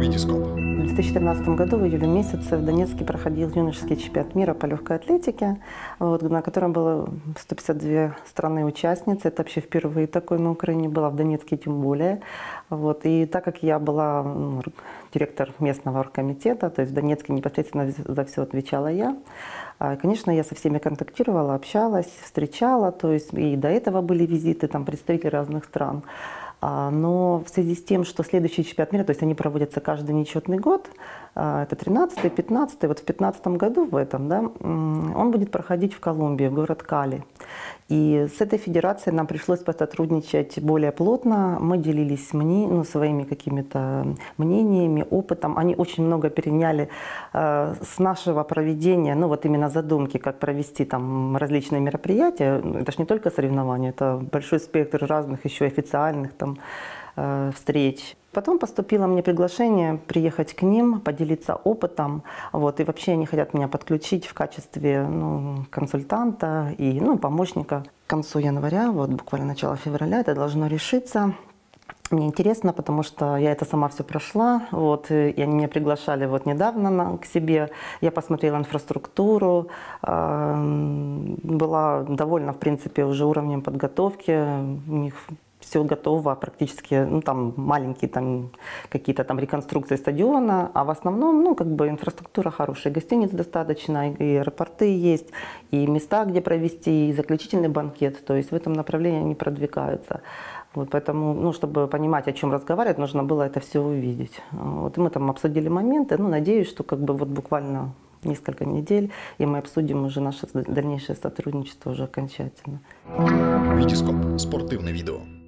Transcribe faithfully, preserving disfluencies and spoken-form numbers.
«Витископ». В две тысячи тринадцатом году, в июле месяце, в Донецке проходил юношеский чемпионат мира по легкой атлетике, вот, на котором было сто пятьдесят две страны-участницы. Это вообще впервые такое на Украине было, в Донецке тем более. Вот. И так как я была ну, директор местного оргкомитета, то есть в Донецке непосредственно за все отвечала я, конечно, я со всеми контактировала, общалась, встречала, то есть и до этого были визиты, там представители разных стран. Но в связи с тем, что следующий чемпионат мира, то есть они проводятся каждый нечетный год, это тринадцатый, пятнадцатый, вот в пятнадцатом году в этом, да, он будет проходить в Колумбии, в город Кали. И с этой федерацией нам пришлось посотрудничать более плотно. Мы делились мни, ну, своими какими-то мнениями, опытом. Они очень много переняли э, с нашего проведения, ну вот именно задумки, как провести там различные мероприятия. Это же не только соревнования, это большой спектр разных еще официальных там э, встреч. Потом поступило мне приглашение приехать к ним, поделиться опытом. Вот, и вообще они хотят меня подключить в качестве ну, консультанта и ну, помощника. К концу января, вот, буквально начало февраля, это должно решиться. Мне интересно, потому что я это сама все прошла. Вот, и они меня приглашали вот недавно на, к себе. Я посмотрела инфраструктуру, э, была довольна, в принципе, уже уровнем подготовки. У них все готово практически, ну, там маленькие там какие-то там реконструкции стадиона, а в основном, ну, как бы инфраструктура хорошая, гостиниц достаточно, и аэропорты есть, и места, где провести, и заключительный банкет, то есть в этом направлении они продвигаются. Вот поэтому, ну, чтобы понимать, о чем разговаривать, нужно было это все увидеть. Вот мы там обсудили моменты, ну, надеюсь, что как бы вот буквально несколько недель, и мы обсудим уже наше дальнейшее сотрудничество уже окончательно. Витископ. Спортивное видео.